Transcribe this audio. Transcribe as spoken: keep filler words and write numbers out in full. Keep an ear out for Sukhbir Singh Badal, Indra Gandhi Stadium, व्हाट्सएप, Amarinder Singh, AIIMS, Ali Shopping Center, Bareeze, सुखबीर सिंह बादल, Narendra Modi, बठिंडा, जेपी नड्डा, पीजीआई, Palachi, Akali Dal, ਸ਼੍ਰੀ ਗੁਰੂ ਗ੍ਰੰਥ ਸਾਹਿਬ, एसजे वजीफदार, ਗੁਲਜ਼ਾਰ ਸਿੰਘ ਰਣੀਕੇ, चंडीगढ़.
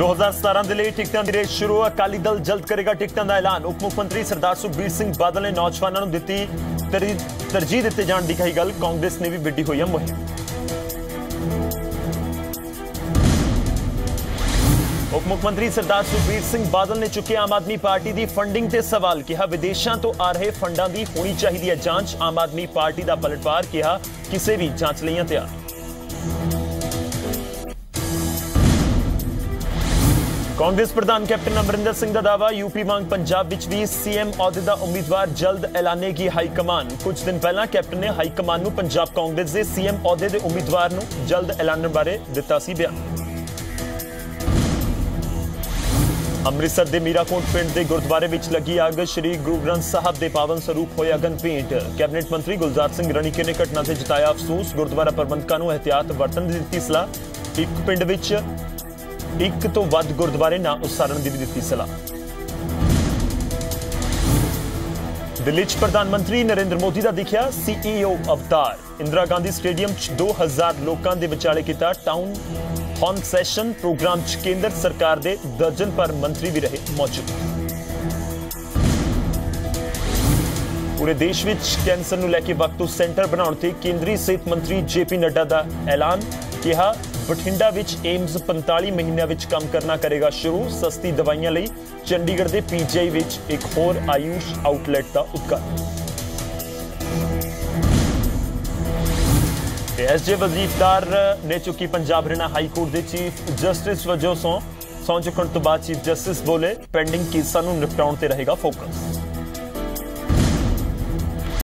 दो हज़ार सत्रह ਦੇ ਲਈ ਟਿਕਟਾਂ ਦੀ ਰੇਸ ਸ਼ੁਰੂ। ਅਕਾਲੀ ਦਲ ਜਲਦ ਕਰੇਗਾ ਟਿਕਟਾਂ ਦਾ ਐਲਾਨ। ਉਪ ਮੁੱਖ ਮੰਤਰੀ ਸਰਦਾਰ ਸੁਖਬੀਰ ਸਿੰਘ ਬਾਦਲ ਨੇ ਨੌਜਵਾਨਾਂ ਨੂੰ ਦਿੱਤੀ ਤਰਜੀਹ ਦਿੱਤੇ ਜਾਣ ਦੀ ਕਹੀ ਗੱਲ। ਕਾਂਗਰਸ ਨੇ ਵੀ ਵਿੱਢੀ ਹੋਈ ਹੈ ਮੁਹਿੰਮ। उप मुख्यमंत्री सरदार सुखबीर सिंह बादल ने चुके आम आदमी पार्टी की फंडिंग से सवाल। कहा विदेशों तो आ रहे फंडा की होनी चाहिए जांच। आम आदमी पार्टी का पलटवार। कहा किसी भी जांच लिए तैयार। कांग्रेस प्रधान कैप्टन अमरिंदर सिंह का दावा यूपी मांग पंजाब विच भी सीएम अहदे का उम्मीदवार जल्द ऐलानेगी हाईकमान। कुछ दिन पहला कैप्टन ने हाईकमान नूं पंजाब कांग्रेस के सीएम अहदे के उम्मीदवार नूं जल्द ऐलान बारे दिता सी बयान। ਅੰਮ੍ਰਿਤਸਰ ਦੇ ਮੀਰਾਕੋਟ ਪਿੰਡ ਦੇ ਗੁਰਦੁਆਰੇ ਵਿੱਚ ਲੱਗੀ ਅੱਗ। ਸ਼੍ਰੀ ਗੁਰੂ ਗ੍ਰੰਥ ਸਾਹਿਬ ਦੇ ਪਾਵਨ ਸਰੂਪ ਹੋਏ ਅਗਨ ਭੇਟ। ਕੈਬਨਿਟ ਮੰਤਰੀ ਗੁਲਜ਼ਾਰ ਸਿੰਘ ਰਣੀਕੇ ਨੇ ਘਟਨਾ ਤੇ ਜਤਾਇਆ ਅਫਸੋਸ। ਗੁਰਦੁਆਰਾ ਪ੍ਰਬੰਧਕਾਂ ਨੂੰ ਅਹਿਤਿਆਤ ਵਰਤਣ ਦੀ ਦਿੱਤੀ ਸਲਾਹ। ਇੱਕ ਪਿੰਡ ਵਿੱਚ ਇੱਕ ਤੋਂ ਵੱਧ ਗੁਰਦੁਆਰੇ ਨਾ ਉਸਾਰਨ ਦੀ ਵੀ ਦਿੱਤੀ ਸਲਾਹ। ਦਿੱਲੀ 'ਚ ਪ੍ਰਧਾਨ ਮੰਤਰੀ ਨਰਿੰਦਰ ਮੋਦੀ ਦਾ ਦਿਖਿਆ ਸੀਈਓ ਅਵਤਾਰ। ਇੰਦਰਾ ਗਾਂਧੀ ਸਟੇਡੀਅਮ 'ਚ ਦੋ ਹਜ਼ਾਰ ਲੋਕਾਂ ਦੇ ਵਿਚਾਲੇ ਕੀਤਾ ਟਾਊਨ हॉन सैशन प्रोग्राम केंद्र सरकार के दर्जन पर मंत्री भी रहे मौजूद। पूरे देश में कैंसर नूं लैके वक्त तो सेंटर बनाने ते केंद्रीय सेहत मंत्री जेपी नड्डा का ऐलान। कहा बठिंडा विच एम्स पैंतालीस महीनों में काम करना करेगा शुरू। सस्ती दवाइयां लई चंडीगढ़ के पीजीआई में एक होर आयुष आउटलैट का उद्घाटन। एसजे वजीफदार ने चुकी पंजाब हरियाणा हाईकोर्ट के चीफ जस्टिस वजों सौं। सौं चुकण तो बाद चीफ जस्टिस बोले पेंडिंग केसा नूं निपटाउण ते रहेगा फोकस।